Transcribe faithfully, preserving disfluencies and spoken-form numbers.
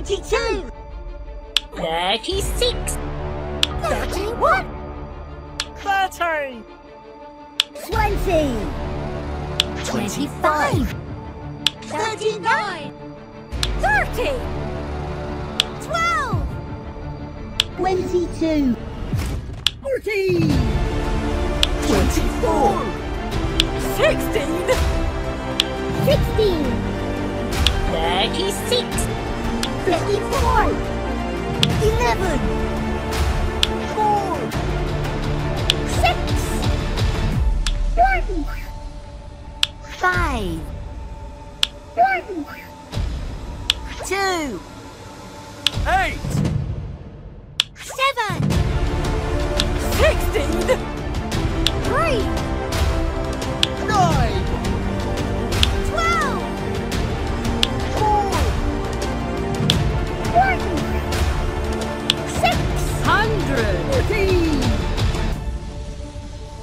thirty-two, thirty-six, thirty-one, thirty, twenty, twenty-five, thirty-nine, thirty, twelve, twenty-two, forty, twenty-four, sixteen, sixteen, thirty-six, thirty-four, eleven, four, six, one, five, one, two, eight, seven, sixteen, three, nine, one, six hundred.